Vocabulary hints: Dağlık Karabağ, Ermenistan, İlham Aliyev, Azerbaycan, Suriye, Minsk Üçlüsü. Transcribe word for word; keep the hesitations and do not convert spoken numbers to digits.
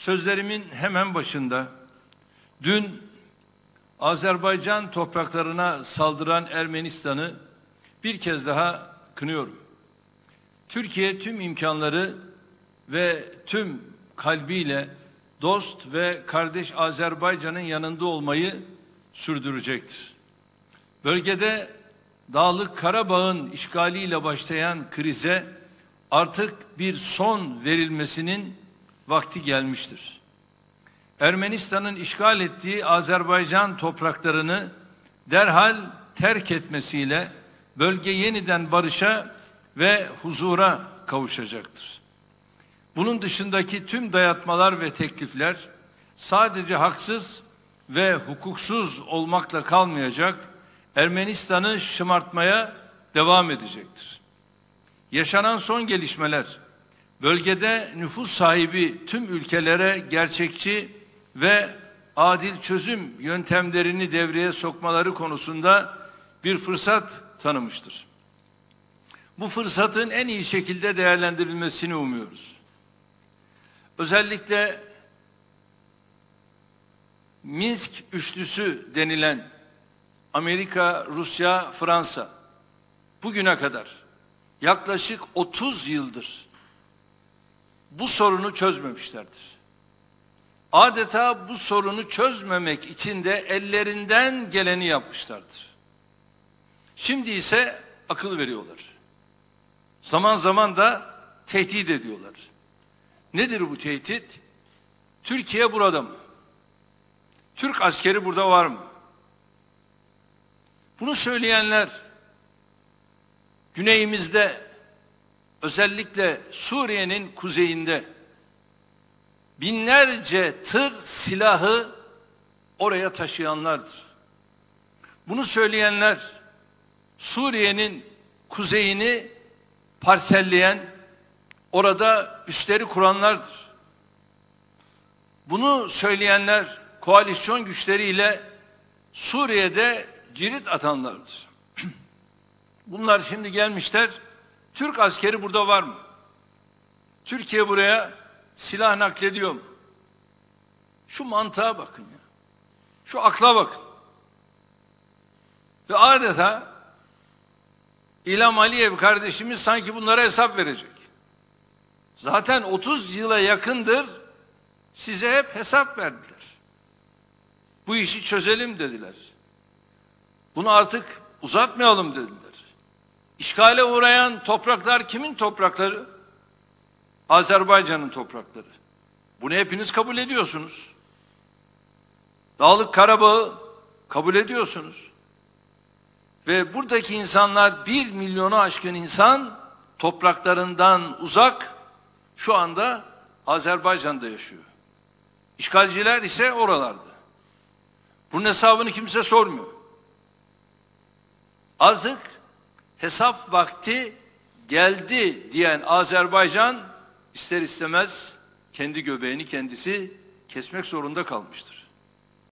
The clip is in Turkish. Sözlerimin hemen başında dün Azerbaycan topraklarına saldıran Ermenistan'ı bir kez daha kınıyorum. Türkiye tüm imkanları ve tüm kalbiyle dost ve kardeş Azerbaycan'ın yanında olmayı sürdürecektir. Bölgede Dağlık Karabağ'ın işgaliyle başlayan krize artık bir son verilmesinin vakti gelmiştir. Ermenistan'ın işgal ettiği Azerbaycan topraklarını derhal terk etmesiyle bölge yeniden barışa ve huzura kavuşacaktır. Bunun dışındaki tüm dayatmalar ve teklifler sadece haksız ve hukuksuz olmakla kalmayacak, Ermenistan'ı şımartmaya devam edecektir. Yaşanan son gelişmeler, bölgede nüfus sahibi tüm ülkelere gerçekçi ve adil çözüm yöntemlerini devreye sokmaları konusunda bir fırsat tanımıştır. Bu fırsatın en iyi şekilde değerlendirilmesini umuyoruz. Özellikle Minsk Üçlüsü denilen Amerika, Rusya, Fransa bugüne kadar yaklaşık otuz yıldır bu sorunu çözmemişlerdir. Adeta bu sorunu çözmemek için de ellerinden geleni yapmışlardır. Şimdi ise akıl veriyorlar. Zaman zaman da tehdit ediyorlar. Nedir bu tehdit? Türkiye burada mı? Türk askeri burada var mı? Bunu söyleyenler güneyimizde, özellikle Suriye'nin kuzeyinde binlerce tır silahı oraya taşıyanlardır. Bunu söyleyenler Suriye'nin kuzeyini parselleyen, orada üsleri kuranlardır. Bunu söyleyenler koalisyon güçleriyle Suriye'de cirit atanlardır. Bunlar şimdi gelmişler, Türk askeri burada var mı? Türkiye buraya silah naklediyor mu? Şu mantığa bakın ya. Şu akla bakın. Ve adeta İlham Aliyev kardeşimiz sanki bunlara hesap verecek. Zaten otuz yıla yakındır size hep hesap verdiler. Bu işi çözelim dediler. Bunu artık uzatmayalım dediler. İşgale uğrayan topraklar kimin toprakları? Azerbaycan'ın toprakları. Bunu hepiniz kabul ediyorsunuz. Dağlık Karabağ'ı kabul ediyorsunuz. Ve buradaki insanlar, bir milyonu aşkın insan topraklarından uzak şu anda Azerbaycan'da yaşıyor. İşgalciler ise oralarda. Bunun hesabını kimse sormuyor. Azık hesap vakti geldi diyen Azerbaycan ister istemez kendi göbeğini kendisi kesmek zorunda kalmıştır.